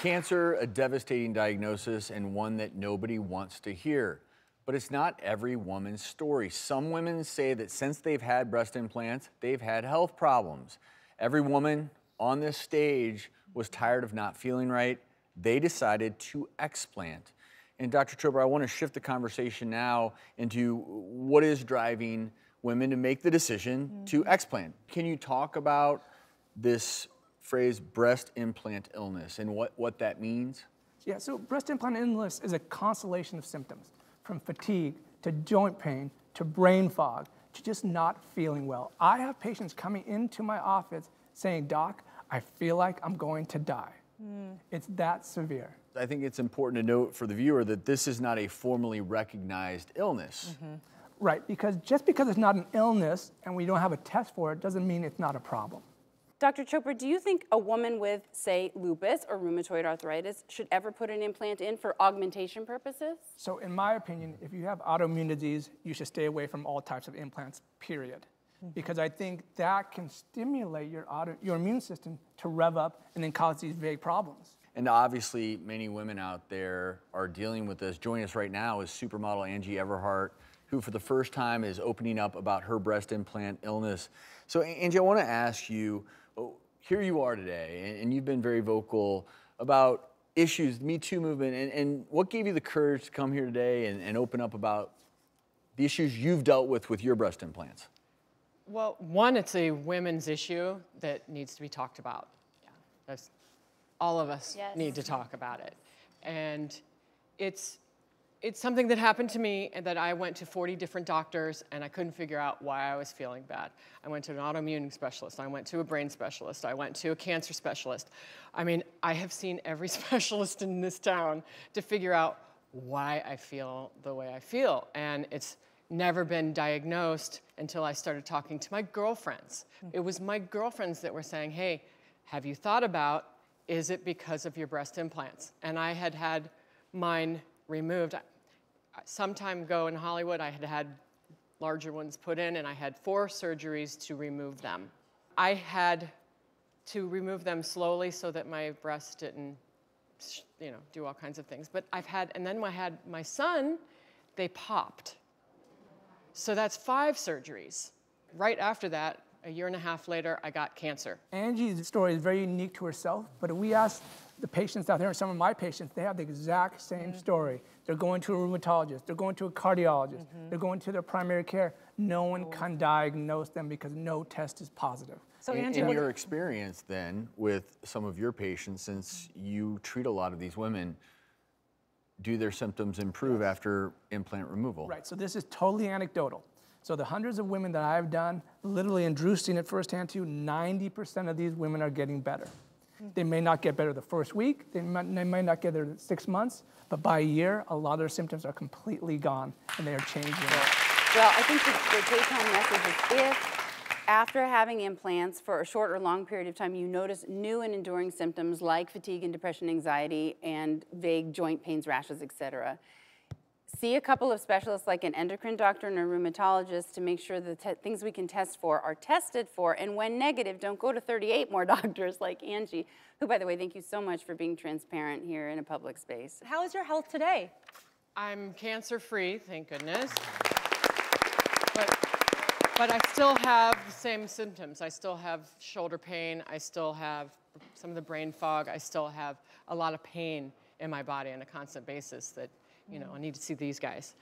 Cancer, a devastating diagnosis and one that nobody wants to hear. But it's not every woman's story. Some women say that since they've had breast implants, they've had health problems. Every woman on this stage was tired of not feeling right. They decided to explant. And Dr. Trober, I want to shift the conversation now into what is driving women to make the decision to explant. Can you talk about this phrase breast implant illness and what that means? Yeah, so breast implant illness is a constellation of symptoms, from fatigue to joint pain to brain fog to just not feeling well. I have patients coming into my office saying, "Doc, I feel like I'm going to die." It's that severe. I think it's important to note for the viewer that this is not a formally recognized illness. Right, because just because it's not an illness and we don't have a test for it doesn't mean it's not a problem. Dr. Chopra, do you think a woman with, say, lupus or rheumatoid arthritis should ever put an implant in for augmentation purposes? So in my opinion, if you have autoimmune disease, you should stay away from all types of implants, period. Because I think that can stimulate your immune system to rev up and then cause these vague problems. And obviously, many women out there are dealing with this. Joining us right now is supermodel Angie Everhart, who for the first time is opening up about her breast implant illness. So Angie, I wanna ask you, here you are today, and you've been very vocal about issues, the Me Too movement, and what gave you the courage to come here today and open up about the issues you've dealt with your breast implants? Well, one, it's a women's issue that needs to be talked about. Yeah. That's, all of us need to talk about it. And it's something that happened to me, and that I went to 40 different doctors and I couldn't figure out why I was feeling bad. I went to an autoimmune specialist, I went to a brain specialist, I went to a cancer specialist. I mean, I have seen every specialist in this town to figure out why I feel the way I feel. And it's never been diagnosed until I started talking to my girlfriends. It was my girlfriends that were saying, "Hey, have you thought about, is it because of your breast implants?" And I had had mine removed. Some time ago in Hollywood, I had had larger ones put in, and I had 4 surgeries to remove them. I had to remove them slowly so that my breasts didn't, you know, do all kinds of things. But I've had, and then I had my son, they popped. So that's 5 surgeries. Right after that, a year and a half later, I got cancer. Angie's story is very unique to herself, but we asked the patients out there, and some of my patients, they have the exact same story. They're going to a rheumatologist, they're going to a cardiologist, they're going to their primary care. No one can diagnose them because no test is positive. So Angie, in your experience then with some of your patients, since you treat a lot of these women, do their symptoms improve after implant removal? Right, so this is totally anecdotal. So the hundreds of women that I've done, literally, and Drew's seen it firsthand too, 90% of these women are getting better. They may not get better the first week, they may not get there 6 months, but by a year, a lot of their symptoms are completely gone and they are changing. Well, I think the take-home message is if after having implants for a short or long period of time, you notice new and enduring symptoms like fatigue and depression, anxiety, and vague joint pains, rashes, etc., see a couple of specialists like an endocrine doctor and a rheumatologist to make sure the things we can test for are tested for, and when negative, don't go to 38 more doctors like Angie, who, by the way, thank you so much for being transparent here in a public space. How is your health today? I'm cancer-free, thank goodness. But I still have the same symptoms. I still have shoulder pain. I still have some of the brain fog. I still have a lot of pain in my body on a constant basis that, you know, I need to see these guys.